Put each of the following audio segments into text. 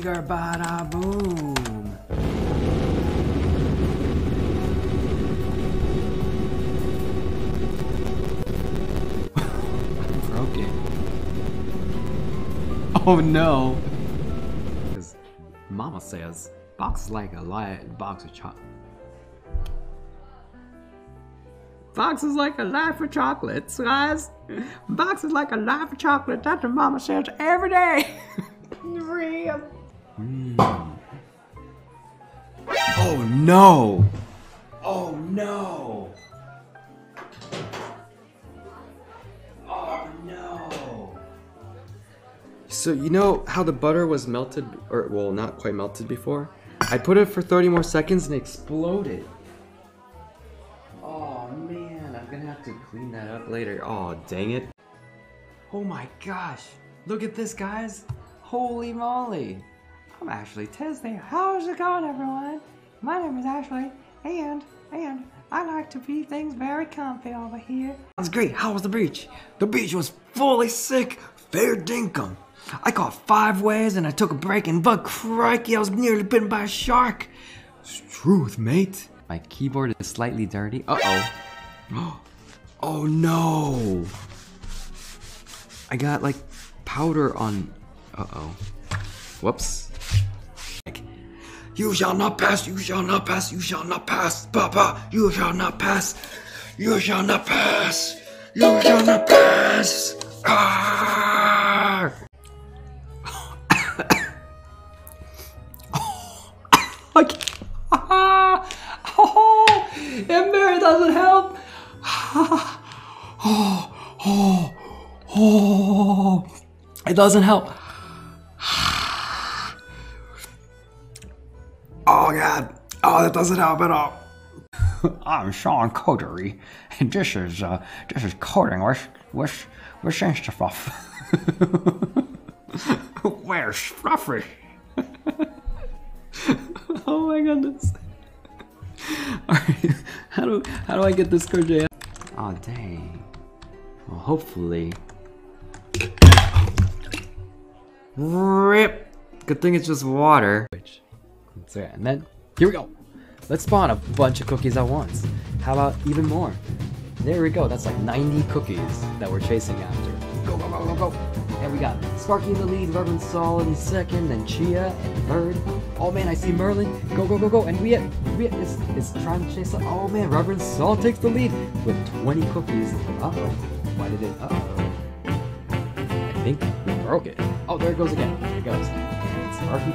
bigger, bada boom. I broke it. Oh no. Because Mama says, box like a live box of chocolate. Box is like a life for chocolates, guys. Box is like a life for chocolate. That's what Mama says every day. Real. Mm. Oh no! Oh no! Oh no! So you know how the butter was melted, or well, not quite melted before? I put it for 30 more seconds and it exploded. Clean that up later. Oh, dang it. Oh my gosh. Look at this, guys. Holy moly. I'm Ashley Tisdale. How's it going, everyone? My name is Ashley, and I like to be things very comfy over here. That's great. How was the beach? The beach was fully sick. Fair dinkum. I caught 5 waves and I took a break, and but crikey, I was nearly bitten by a shark. It's truth, mate. My keyboard is slightly dirty. Uh-oh. Oh no! I got like powder on. Uh-oh. Whoops. You shall not pass, you shall not pass, you shall not pass, Papa, you shall not pass, you shall not pass, you shall not pass! Ah! Oh, Ember doesn't help! It doesn't help. Oh God, oh that doesn't help at all. I'm Sean Coterie, and this is coding with Shroff. Where's Shroffy? Oh my goodness. All right, how do I get this cordial? Oh dang. Well, hopefully. RIP! Good thing it's just water. And then, here we go! Let's spawn a bunch of cookies at once. How about even more? There we go, that's like 90 cookies that we're chasing after. Go, go, go, go, go! And we got Sparky in the lead, Reverend Saul in second, then Chia in third. Oh man, I see Merlin. Go, go, go, go! And Ria is trying to chase up. Oh man, Reverend Saul takes the lead with 20 cookies. Uh-oh. Why did it? Uh-oh. I think we broke it. Oh, there it goes again. There it goes. And Sparky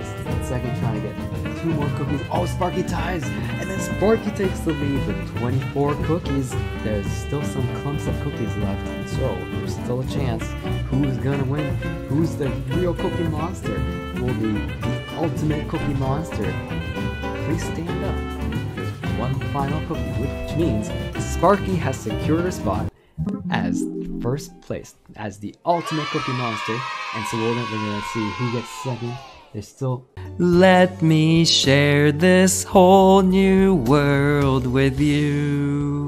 is second, trying to get 2 more cookies. Oh, Sparky ties! And then Sparky takes the lead with 24 cookies. There's still some clumps of cookies left, so there's still a chance. Who's gonna win? Who's the real cookie monster? Will be the ultimate cookie monster. Please stand up. There's one final cookie, which means Sparky has secured a spot as first place, as the ultimate cookie monster, and so we're gonna see who gets second. There's still... Let me share this whole new world with you.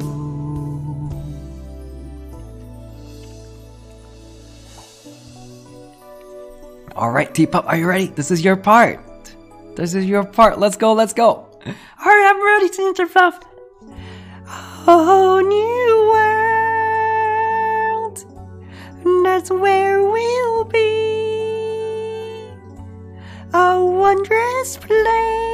Alright, T-Pop, are you ready? This is your part. This is your part. Let's go, let's go. Alright, I'm ready to interrupt. Oh, new world. That's where we'll be, a wondrous place.